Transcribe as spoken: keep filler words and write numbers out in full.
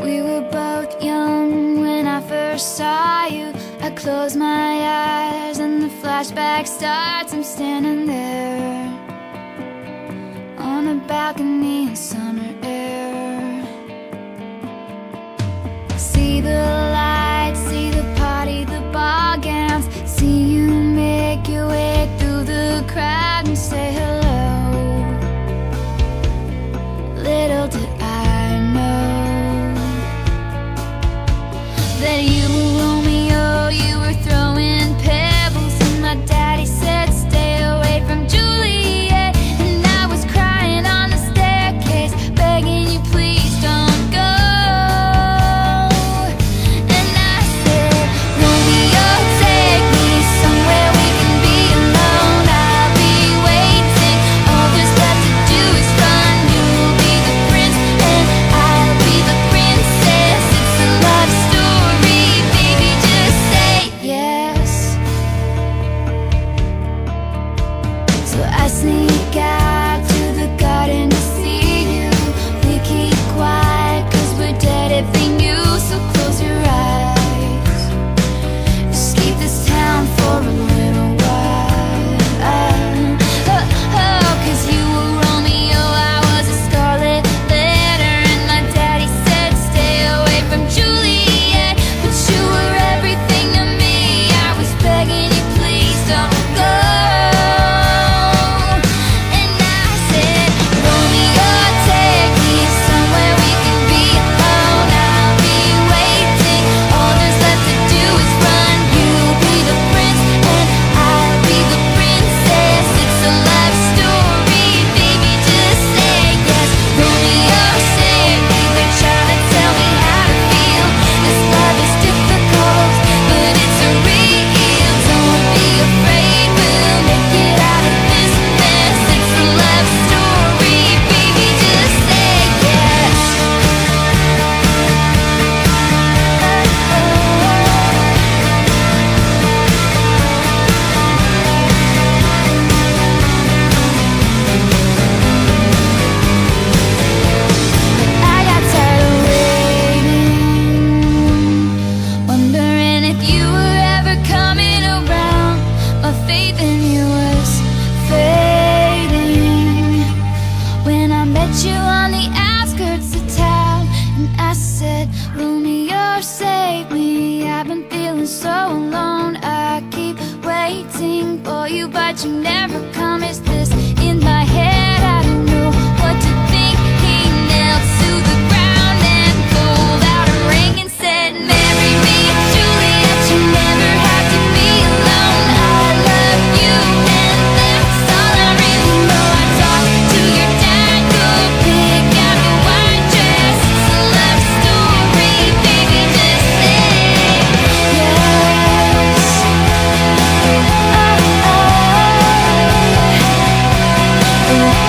We were both young when I first saw you. I close my eyes and the flashback starts. I'm standing there on a balcony in summer air. See the lights, see the party, the ball gowns. See you make your way through the crowd and say hello. Little did I know that you were Romeo, you were throwing pebbles, and my daddy said stay away from Juliet. And I was crying on the staircase, begging you please don't go. And I said, Romeo, take me somewhere we can be alone. I'll be waiting, all there's left to do is run. You'll be the prince and I'll be the princess. It's a love story, baby, just say yes. So I sneak out to the garden to see you. We keep quiet cause we're dead if they knew. So close your eyes, just keep this town for a little while. Oh, oh, cause you were Romeo, I was a scarlet letter. And my daddy said stay away from Juliet. But you were everything to me, I was begging you please don't go. And I said, Romeo, take me somewhere we can be alone. I'll be waiting, all there's left to do is run. You'll be the prince and I'll be the princess. It's a love story, baby, just say yes. Romeo, save me, they're trying to tell me how to feel. This love is difficult, but it's a real. Don't be afraid, we'll make it out of this mess. It's a love story, baby, just say yes. I got tired of waiting, wondering if you were ever coming around. My faith in you was fading when I met you on the outskirts of town. And I said, Romeo, save me, I've been feeling so alone. I keep waiting for you, but you never come. It's this in my head, I don't know what to think. He knelt to the ground and pulled out a ring and said, marry me, Juliet, you never have to be alone. I love you and that's all I really know. I talked to your dad, go pick out a white dress. It's a love story, baby, just say yes. Oh, oh, oh.